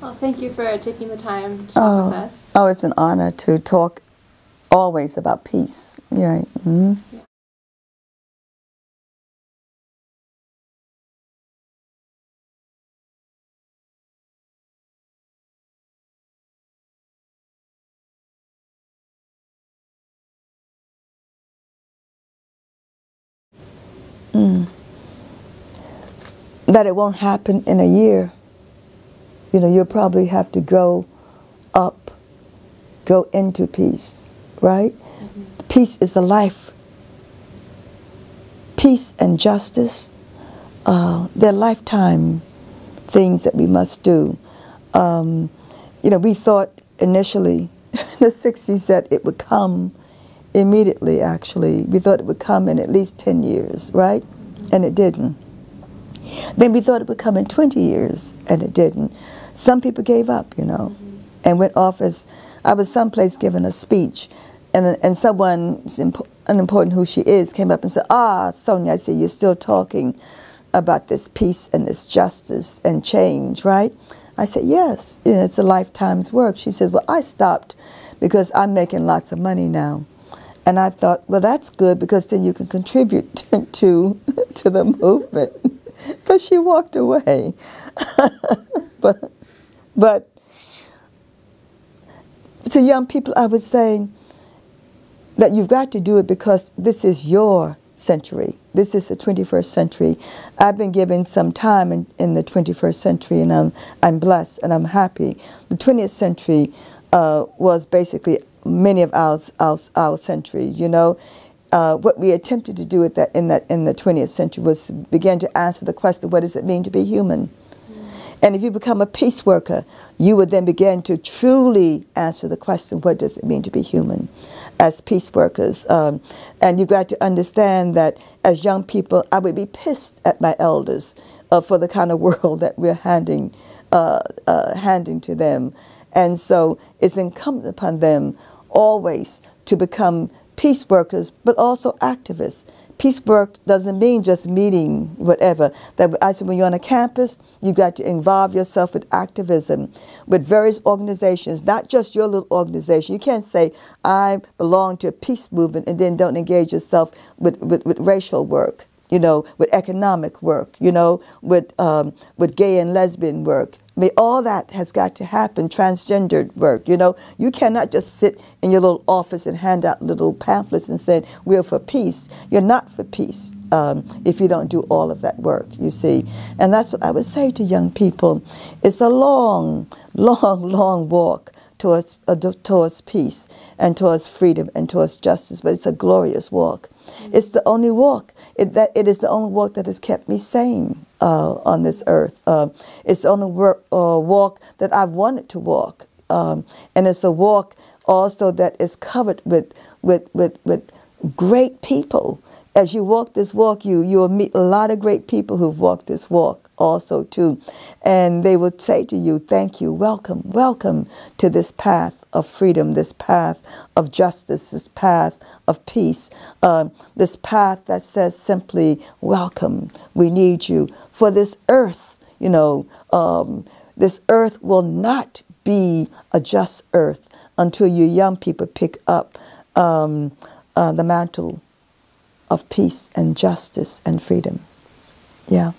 Well, thank you for taking the time to talk with us. Oh, it's an honor to talk always about peace. You're right. Mm-hmm. Yeah. Mm. That it won't happen in a year. You know, you'll probably have to grow up, go into peace, right? Mm-hmm. Peace is a life. Peace and justice, they're lifetime things that we must do. You know, we thought initially in the 60s that it would come immediately, actually. We thought it would come in at least 10 years, right? Mm-hmm. And it didn't. Then we thought it would come in 20 years, and it didn't. Some people gave up, you know, mm-hmm. and went off as, I was someplace giving a speech, and someone, unimportant who she is, came up and said, "Ah, Sonia, I see you're still talking about this peace and this justice and change, right?" I said, "Yes, you know, it's a lifetime's work." She says, "Well, I stopped because I'm making lots of money now." And I thought, well, that's good, because then you can contribute to the movement. But she walked away. But to young people, I would say that you've got to do it, because this is your century. This is the 21st century. I've been given some time in the 21st century, and I'm blessed and I'm happy. The 20th century was basically many of our centuries, you know. What we attempted to do at that, in the 20th century, was begin to answer the question, what does it mean to be human? Mm. And if you become a peace worker, you would then begin to truly answer the question, what does it mean to be human as peace workers? And you've got to understand that as young people, I would be pissed at my elders for the kind of world that we're handing to them. And so it's incumbent upon them always to become peace workers, but also activists. Peace work doesn't mean just meeting, whatever. That I said, when you're on a campus, you've got to involve yourself with activism, with various organizations, not just your little organization. You can't say, I belong to a peace movement, and then don't engage yourself with racial work, you know, with economic work, you know, with gay and lesbian work. I mean, all that has got to happen, transgendered work, you know. You cannot just sit in your little office and hand out little pamphlets and say, we're for peace. You're not for peace if you don't do all of that work, you see. And that's what I would say to young people. It's a long, long, long walk towards peace and towards freedom and towards justice, but it's a glorious walk. Mm-hmm. It's the only walk. It is the only walk that has kept me sane on this earth. It's the only walk that I've wanted to walk. And it's a walk also that is covered with great people. As you walk this walk, you'll meet a lot of great people who've walked this walk also too. And they will say to you, thank you, welcome, welcome to this path of freedom, this path of justice, this path of peace, this path that says simply, welcome, we need you. For this earth, you know, this earth will not be a just earth until you young people pick up the mantle of peace and justice and freedom. Yeah.